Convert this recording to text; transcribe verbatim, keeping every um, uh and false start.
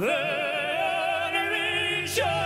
generation.